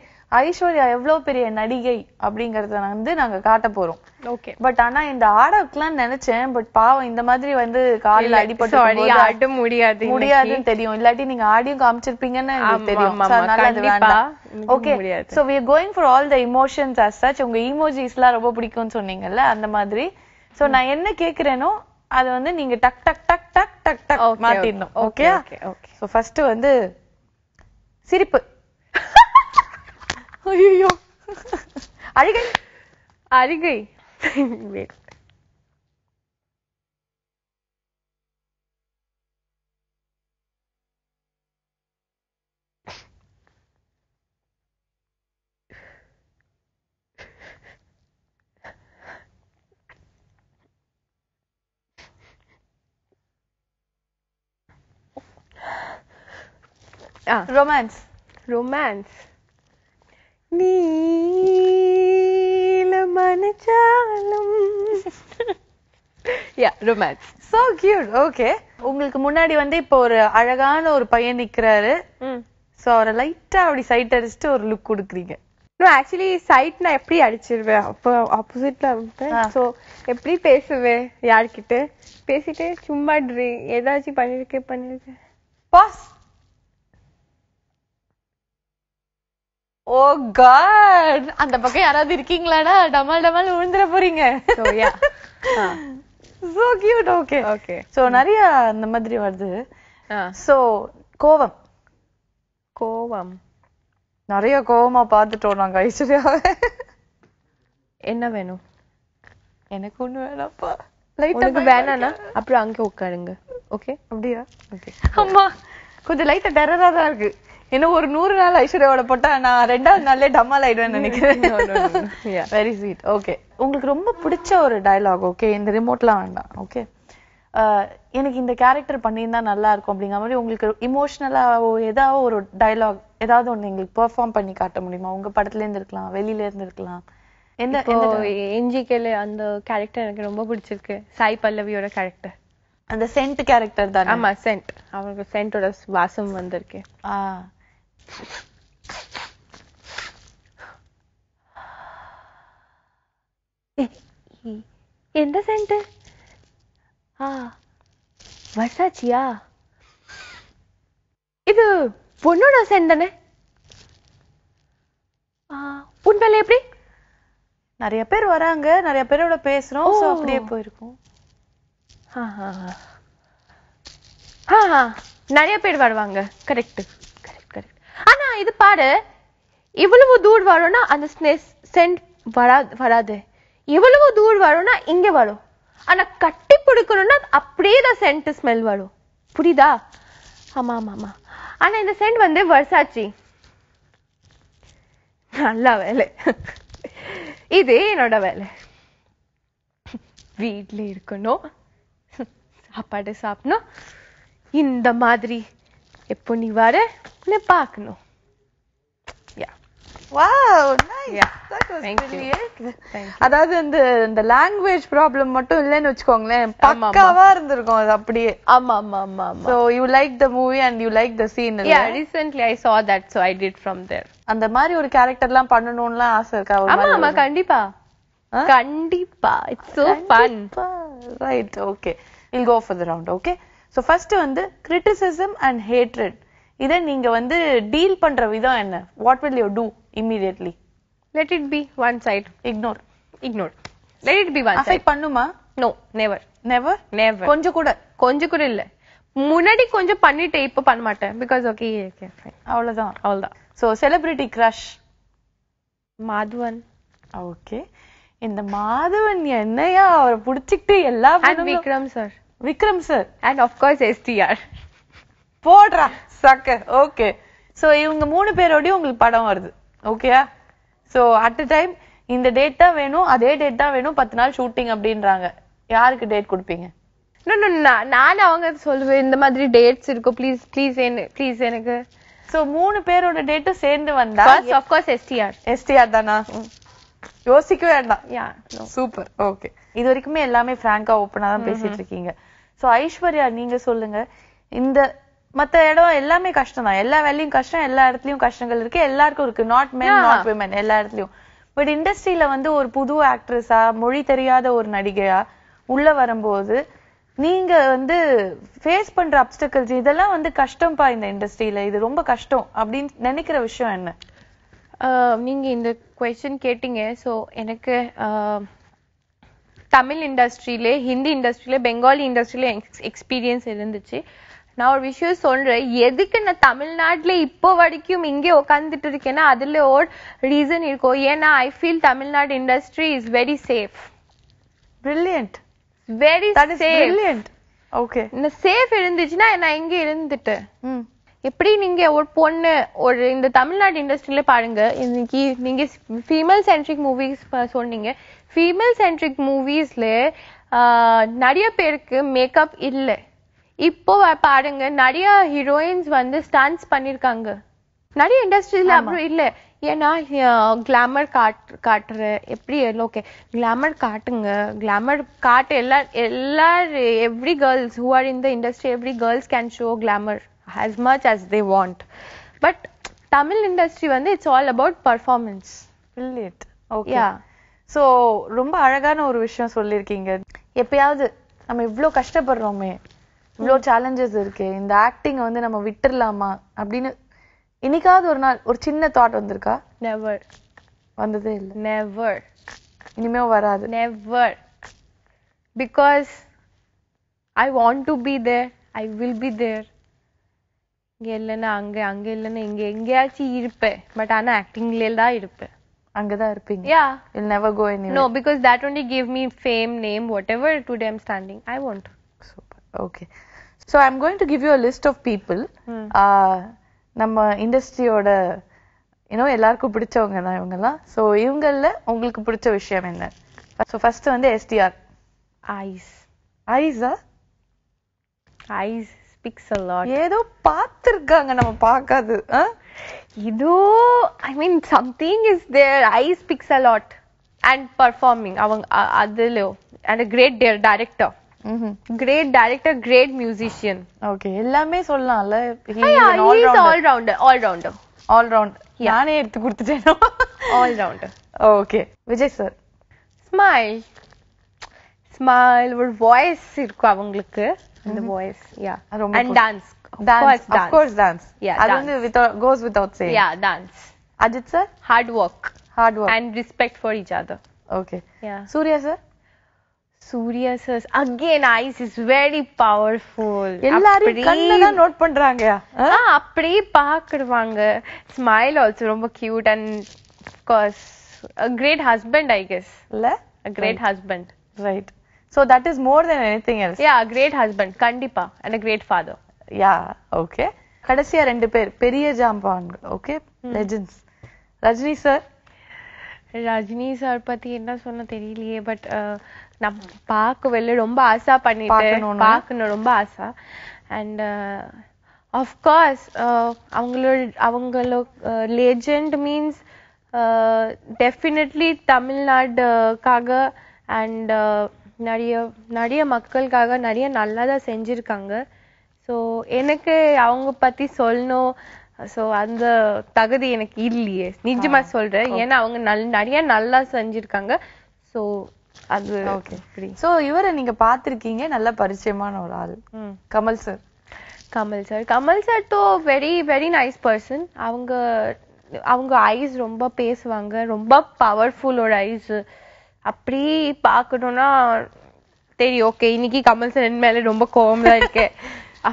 ஐஸ்வர்யா எவ்வளவு பெரிய நடிகை அப்படிங்கறத வந்து நாங்க காட்ட போறோம். Okay. பட் ஆனா இந்த ஆடவுக்குலாம் நினைச்சேன். பட் பாவம் இந்த மாதிரி வந்து கால்ல அடிபட்டு போது ஆட முடியாது. முடியாதுன்னு தெரியும். இல்லாட்டி நீங்க ஆடியும் காமிச்சிருப்பீங்கன்னு எனக்கு தெரியும். அதனால அது வேண்டாம். Okay. So we are going for all the emotions as such. உங்க emojisலாம் ரொம்ப பிடிக்கும்னு சொன்னீங்கல்ல அந்த மாதிரி. So நான் என்ன கேக்குறேனோ அது வந்து நீங்க டக் டக் டக் டக் டக் டக் மாத்திடணும். Okay okay. சோ ஃபர்ஸ்ட் வந்து சிரிப்பு. ஐயோ அழுகை அழுகை. Ah. Romance. Romance. Yeah, romance. So cute. Okay. உங்களுக்கு முன்னாடி வந்து இப்போ ஒரு அழகான ஒரு பையன் நிக்கிறாரு. சோ அவரை லைட்டா அப்படி சைட் அடிச்சிட்டு ஒரு லுக் கொடுக்குறீங்க. No, actually சைட் நான் எப்படி அடிச்சிருவேன்? அப்போ ஆப்போசிட்ல வந்து சோ எப்படி பேசுவே யார்கிட்ட? பேசிட்டு சும்மா ஏதாச்சும் பண்ணிருக்கே பண்ணிருக்கே. பாஸ். Oh God! அந்த பக்கம் யாராவது இருக்கீங்களாடா டமால் டமால் விழுந்துற போறீங்க. So yeah. So cute. Okay. Okay. So நிறைய அந்த மாதிரி வருது. So கோவம். கோவம். நிறைய கோவமா பார்த்துட்டோம் நாங்க ஐஸ்வர்யாவை. என்ன வேணும்? எனக்கு ஒண்ணு வேணாப்பா. லைட்டா வேணானா அப்புறம் அங்கே உட்காருங்க. ஓகே அப்படியா? ஓகே. அம்மா கொஞ்சம் லைட்டா டெரரா தான் இருக்கு. என்ன ஒரு நூறு நாள் ஐஸ்வர்யாவோட போட்டா நான் ரெண்டாவது நாள்ல டம்மால் ஆயிடுவேன்னு நினைக்கிறேன். Very sweet. ஓகே உங்களுக்கு ரொம்ப பிடிச்ச ஒரு டயலாக். ஓகே இந்த ரிமோட்லாம் வேண்டாம். ஓகே எனக்கு இந்த கேரக்டர் பண்ணியிருந்தா நல்லா இருக்கும் அப்படிங்கிற மாதிரி உங்களுக்கு இமோஷனலாவோ ஏதாவது ஒரு டயலாக் ஏதாவது ஒண்ணு எங்களுக்கு பெர்ஃபார்ம் பண்ணி காட்ட முடியுமா? உங்க படத்துல இருந்து இருக்கலாம் வெளியில இருந்து இருக்கலாம். என்ன என்ஜிகேல அந்த கேரக்டர் எனக்கு ரொம்ப பிடிச்சிருக்கு. சாய் பல்லவியோட கேரக்டர் அந்த சென்ட் கேரக்டர் தானே? ஆமா சென்ட். அவங்களுக்கு சென்ட்டோட வாசம் வந்திருக்கு. ஆ எந்த சென்ட்? ஆ வர்சாச்சியா? இது பொண்ணோட சென்ட் தானே? ஆ பொண்ணால எப்படி நிறைய பேர் வராங்க நிறைய பேரோட பேசுறோம் சோ அப்படியே போயிருக்கும். நிறைய பேர் வருவாங்க. Correct correct correct. ஆனா இது பாரு இவ்வளவு தூர் வரும்னா அந்த சென்ட் வராது. இவ்வளவு தூர் வரும்னா இங்க வரும். ஆனா கட்டி பிடிக்கணும்னா அப்படியேதான் சென்ட் ஸ்மெல் வரும். புரியுதா? ஆமா ஆமா ஆமா. ஆனா இந்த சென்ட் வந்து வர்சாச்சி. நல்லா வேலை. இது என்னோட வேலை. வீட்ல இருக்கணும் சாப்பாடு சாப்பிடணும். இந்த மாதிரி எப்போ நீ வர பார்க்கணும். அதாவது வந்து இந்த லாங்குவேஜ் ப்ராப்ளம் மட்டும் இல்லைன்னு வச்சுக்கோங்களேன் பக்காவா இருந்திருக்கும் அது அப்படியே. ஆமா ஆமா ஆமா. So you like the movie and you like the scene. Yeah, recently I saw that so I did from there. அந்த மாதிரி ஒரு கேரக்டர்லாம் பண்ணணும்லாம் ஆசை இருக்கா? ஆமா ஆமா கண்டிப்பா கண்டிப்பா. It's so fun. Right, okay. We'll go for the round, okay? So first one, criticism and hatred. Either நீங்க வந்து deal பண்ற விதம் என்ன? What will you do immediately? Let it be one side. Ignore. Ignore. Let it be one side. Affect பண்ணுமா? No, never. Never? Never. கொஞ்சம் கூட கொஞ்சம் கூட இல்ல. முன்னாடி கொஞ்சம் பண்ணிட்டே இப்ப பண்ண மாட்டேன். Because okay, okay, fine. அவ்வளவுதான். அவ்வளவுதான். So celebrity crush. Madhavan. Okay. இந்த மாதவன் என்னையா அவரை புடிச்சிட்டு எல்லா பேரும். Vikram sir. Vikram sir and of course S T R. போடுறா சக்க. ஓகே சோ இவங்க மூணு பேரோட உங்களுக்கு படம் வருது. ஓகேயா? சோ அட் அ டைம் இந்த டேட் தான் வேணும் அதே டேட் தான் வேணும் பத்து நாள் ஷூட்டிங் அப்படின்றாங்க. யாருக்கு டேட் கொடுப்பீங்க? நான் அவங்க சொல்லுவேன் இந்த மாதிரி டேட்ஸ் இருக்கும் ப்ளீஸ் ப்ளீஸ் ப்ளீஸ் எனக்கு. சோ மூணு பேரோட டேட்டும் சேர்ந்து வந்தா first of course S T R. S T R தானா? யோசிக்க வேண்டாம். சூப்பர். ஓகே இது வரைக்குமே எல்லாமே பிராங்கா ஓப்பனா தான் பேசிட்டு இருக்கீங்க. சோ ஐஸ்வர்யா நீங்க சொல்லுங்க. இந்த மத்த இடம் எல்லாமே கஷ்டம் தான். எல்லா வேலையும் கஷ்டம் எல்லா இடத்துலயும் கஷ்டங்கள் இருக்கு எல்லாருக்கும் இருக்கு. நாட் மென் நாட் விமன் எல்லா இடத்துலயும். பட் இண்டஸ்ட்ரியில வந்து ஒரு புது ஆக்ட்ரஸா மொழி தெரியாத ஒரு நடிகையா உள்ள வரும்போது நீங்க வந்து ஃபேஸ் பண்ற அப்டக்கல்ஸ் இதெல்லாம் வந்து கஷ்டம்பா இந்த இண்டஸ்ட்ரியில இது ரொம்ப கஷ்டம் அப்படின்னு நினைக்கிற விஷயம் என்ன? நீங்க இந்த கொஸ்டின் கேட்டீங்க. ஸோ எனக்கு Tamil industry, Hindi industry, Bengali industry experience. Now, we should say that Tamil Nadu now, reason is I feel Tamil Nadu industry is very safe. Brilliant. Very that safe. That is brilliant. Okay. If safe, I am in the Tamil Nadu industry, you female-centric movies. Female-centric movies, there is no makeup. Now, Nadia heroines are stunts. There is industry. There is glamour cart. Glamour cart. Glamour cart. Every girls who are in the industry, every girls can show glamour as much as they want. But Tamil industry, it's all about performance. Brilliant. Okay. Yeah. So, you are saying a lot of things. There challenges in the acting. Have we thought Never. Never. Never. Because I want to be there. I will be there. But I am acting. Yeah. You'll never go anywhere. No, because that only gave me fame, name, whatever. Today I am standing. I won't. Super. Okay. So, I'm going to give you a list of people. Hmm. Uh, nama industry oda, you know, ellarku pidichanga na ivangala. So, ivangalla ungalku pidicha vishayam enna? So, first vande S T R. Eyes. Eyes ah? Eyes speaks a lot. Yedo paathirukanga nama paakadhu. Huh? Yedo, I mean, something is there. Eyes speaks a lot. And performing. Avang adhilo. And a great director. Mm-hmm. Great director, great musician. Okay, he is an all-rounder. All-rounder. All-rounder. Yeah. All-rounder. Okay. Vijay sir. Smile. Smile. Your voice. Mm-hmm. The voice. Yeah. And dance. Of dance. Course, dance. Of course, dance. Yeah, dance. That without, goes without saying. Yeah, dance. Ajit sir. Hard work. Hard work. And respect for each other. Okay. Yeah. Surya sir. Surya sir, again eyes is very powerful. Ellaru kanna da note pandranga. Ah, appadi paakurvaanga. Smile also romba cute and of course a great husband, I guess. La? A great right. husband. Right. So that is more than anything else. Yeah, a great husband, kandipa, and a great father. Yeah, okay. Kadasiya rendu per periya jamban, okay? Hmm. Legends. Rajini sir. Rajini sir patti enna sonna theriyaliye but uh, I park very much. And uh, of course, uh, uh, legend means uh, definitely Tamil Nadu kaga and nariya nariya makkal kaga nariya nallada senjirukanga. So enakku avanga patti solno. So and the tagadi enakku illiye nijama solren yena avanga nariya nalla senjirukanga. So okay. So, you are in a path, you are Kamal sir. Kamal sir. Kamal sir is a very, very nice person. His eyes are very powerful. Eyes are very powerful. You know, okay, Kamal sir is very calm.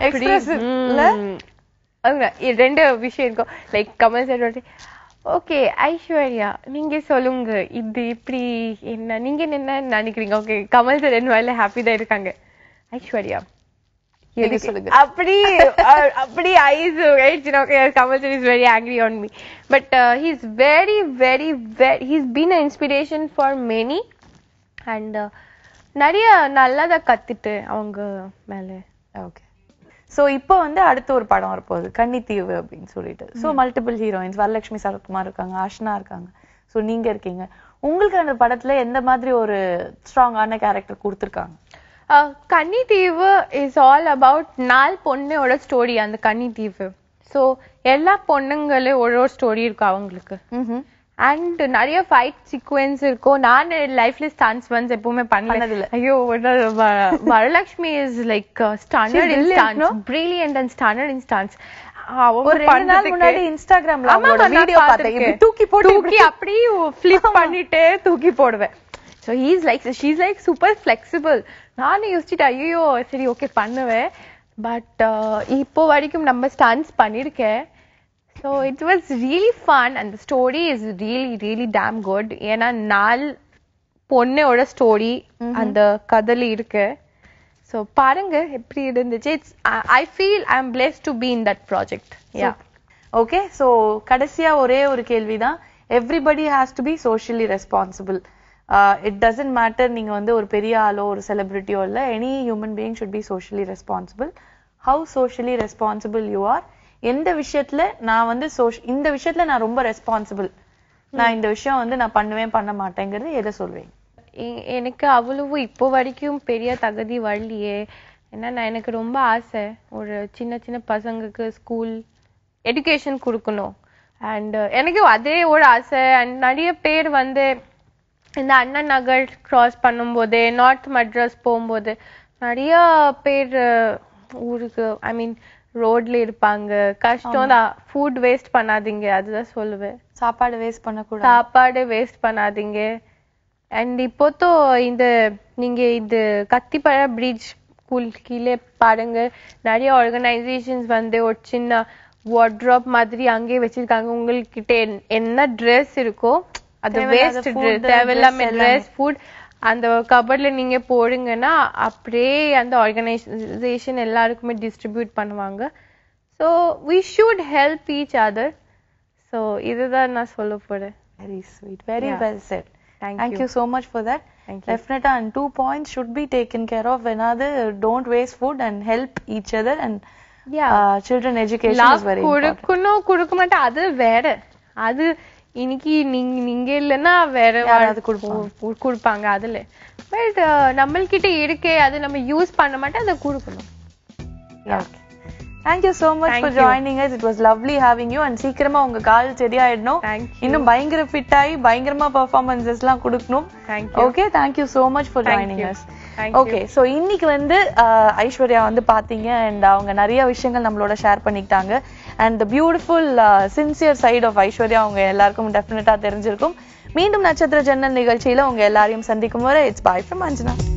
Expressive, right? Like Kamal sir. Okay, Aishwarya, ninge solunga idhu ipdi enna ninge enna nanikringa okay Kamal sir envaila happy da irukanga Aishwarya edhu solunga apdi apdi eyes right you know okay Kamal sir is very angry on me but uh, he is very very very he's been an inspiration for many and nariya nallada kattittu avanga mele okay. So, now there is another part of the Kannithivu. So, multiple heroines, Valakshmi Sarakumar, Ashnaar. So, you are here. What is a strong character in your life? Kannithivu is all about Nal Ponne's story. So, all Ponne's has a story. And nariya fight sequence irko naan lifeless stunts once eppume pannala ayyo Varalakshmi is like uh, standard in stunts no? Brilliant and standard in stunts avanga rendu naal munadi Instagram la video paatha idu thooki podu thooki appadi flip pannite thooki poduve So he's like, she's like super flexible. Naan yosichita ayyo seri okay pannuve, but ipo varikum number stunts pannirke. So it was really fun and the story is really really damn good. Yena naal ponne oda story and the kadali irke. So paranga epdi irundhuchu. It's I feel I'm blessed to be in that project. Yeah. Okay, so kadasiya ore oru kelvi da. Everybody has to be socially responsible. Uh, it doesn't matter ninga vande or periya aalo or celebrity or illa, any human being should be socially responsible. How socially responsible you are? Endha vishayathile na vande social indha vishayathile na romba responsible. Na indha vishayam vande na pannuven panna maatengirradhu edha solveen. Enakku avuluvu ippo varaikum periya thagadi valliye. Enna na enakku romba aasai or chinna chinna pasangukku school education kudukanum. And enakku adhe or aasai and nadiya pair vande in the Anna Nagar cross Panambode, North Madras Pombode, Nadia paid Uruk, I mean, road laid panga, Kashtona, food waste panadinge, other solve. Sapad waste panakuda. Sapad waste panadinge. And Ipoto in the Ninge, the Kattipara Bridge, Kulkile Paranga, Nadia organizations one day or China, wardrobe Madri Ange, which is Kangungal Kitain, Enna dress Irko. The waste dress, food, and the cupboard le ninge podinga apre and the organization ellarkume distribute panuvanga. So we should help each other. So idhu da na solla pora. Very sweet, very yeah. well said. Thank, Thank you. you so much for that. Thank you. Definitely, and two points should be taken care of. Another, don't waste food and help each other, and yeah, uh, children education Love is very important. Love kudukuno adu vera adu. Iniki Ning Ningelana where other could Kurpanga. But uh Namal Kitty other number use Panamata the Kurkuma. Yeah. Thank you so much Thank for you. joining us. It was lovely having you and Sikrama on Gal Chedia I know. Thank you. In buying fitai, buying performances la Kuduknum. Thank you. Okay, thank you so much for thank joining you. us. Thank okay, you. So in Nikland uh Aishwarya on the Pathinga and uh Naria Vishangal Namloda Share Panikanga. And the beautiful, uh, sincere side of Aishwarya, unga ellarkum definitely therinjirkum. Meendum Nachatra Jannal nigalchiyila unga ellariyum sandikkum vara. It's bye from Anjana.